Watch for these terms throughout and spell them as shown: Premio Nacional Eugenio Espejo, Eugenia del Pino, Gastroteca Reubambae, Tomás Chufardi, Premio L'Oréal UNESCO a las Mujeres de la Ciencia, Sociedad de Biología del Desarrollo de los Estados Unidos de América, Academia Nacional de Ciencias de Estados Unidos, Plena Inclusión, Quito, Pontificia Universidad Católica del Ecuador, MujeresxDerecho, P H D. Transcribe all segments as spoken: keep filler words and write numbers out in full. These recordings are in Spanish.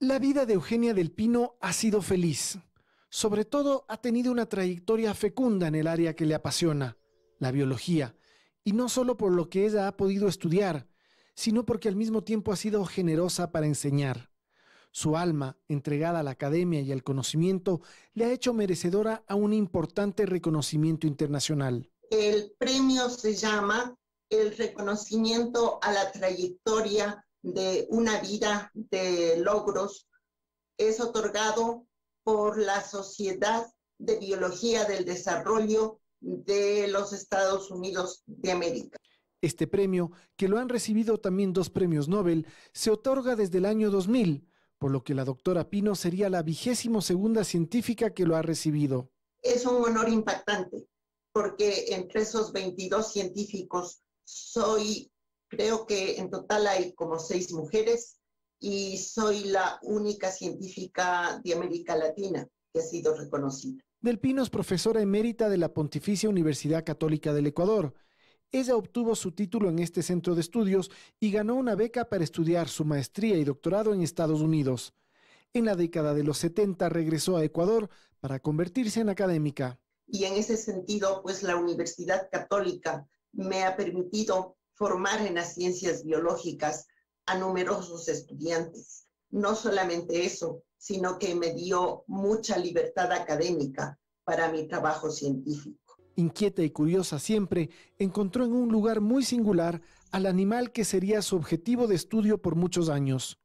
La vida de Eugenia del Pino ha sido feliz. Sobre todo, ha tenido una trayectoria fecunda en el área que le apasiona, la biología, y no solo por lo que ella ha podido estudiar, sino porque al mismo tiempo ha sido generosa para enseñar. Su alma, entregada a la academia y al conocimiento, le ha hecho merecedora a un importante reconocimiento internacional. El premio se llama el reconocimiento a la trayectoria de una vida de logros. Es otorgado por la Sociedad de Biología del Desarrollo de los Estados Unidos de América. Este premio, que lo han recibido también dos premios Nobel, se otorga desde el año dos mil, por lo que la doctora Pino sería la vigésimo segunda científica que lo ha recibido. Es un honor impactante, porque entre esos veintidós científicos soy... Creo que en total hay como seis mujeres y soy la única científica de América Latina que ha sido reconocida. Del Pino es profesora emérita de la Pontificia Universidad Católica del Ecuador. Ella obtuvo su título en este centro de estudios y ganó una beca para estudiar su maestría y doctorado en Estados Unidos. En la década de los setenta regresó a Ecuador para convertirse en académica. Y en ese sentido, pues la Universidad Católica me ha permitido formar en las ciencias biológicas a numerosos estudiantes. No solamente eso, sino que me dio mucha libertad académica para mi trabajo científico. Inquieta y curiosa siempre, encontró en un lugar muy singular al animal que sería su objetivo de estudio por muchos años.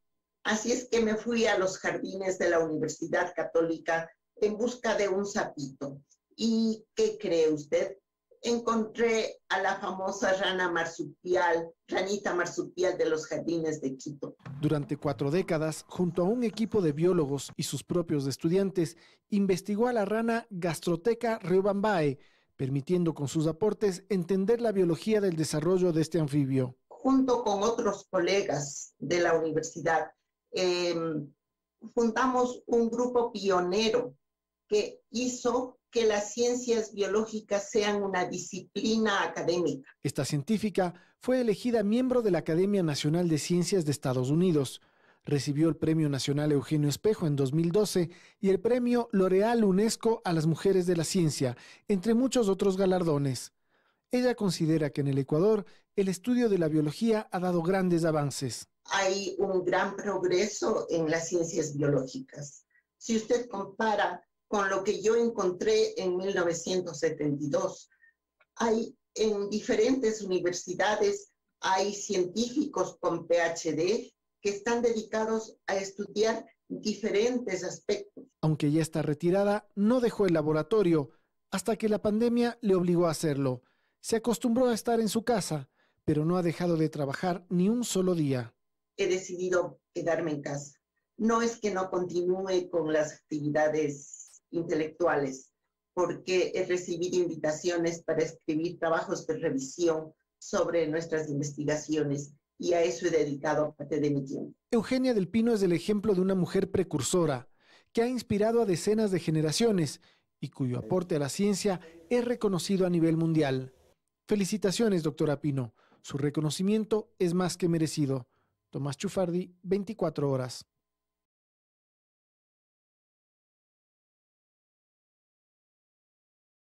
Así es que me fui a los jardines de la Universidad Católica en busca de un sapito. ¿Y qué cree usted? Encontré a la famosa rana marsupial, ranita marsupial de los jardines de Quito. Durante cuatro décadas, junto a un equipo de biólogos y sus propios estudiantes, investigó a la rana Gastroteca Reubambae, permitiendo con sus aportes entender la biología del desarrollo de este anfibio. Junto con otros colegas de la universidad, eh, fundamos un grupo pionero que hizo que las ciencias biológicas sean una disciplina académica. Esta científica fue elegida miembro de la Academia Nacional de Ciencias de Estados Unidos. Recibió el Premio Nacional Eugenio Espejo en dos mil doce y el Premio L'Oréal UNESCO a las Mujeres de la Ciencia, entre muchos otros galardones. Ella considera que en el Ecuador el estudio de la biología ha dado grandes avances. Hay un gran progreso en las ciencias biológicas. Si usted compara con lo que yo encontré en mil novecientos setenta y dos. Hay en diferentes universidades, hay científicos con P H D que están dedicados a estudiar diferentes aspectos. Aunque ya está retirada, no dejó el laboratorio hasta que la pandemia le obligó a hacerlo. Se acostumbró a estar en su casa, pero no ha dejado de trabajar ni un solo día. He decidido quedarme en casa. No es que no continúe con las actividades intelectuales, porque he recibido invitaciones para escribir trabajos de revisión sobre nuestras investigaciones y a eso he dedicado parte de mi tiempo. Eugenia del Pino es el ejemplo de una mujer precursora que ha inspirado a decenas de generaciones y cuyo aporte a la ciencia es reconocido a nivel mundial. Felicitaciones, doctora Pino. Su reconocimiento es más que merecido. Tomás Chufardi, veinticuatro horas.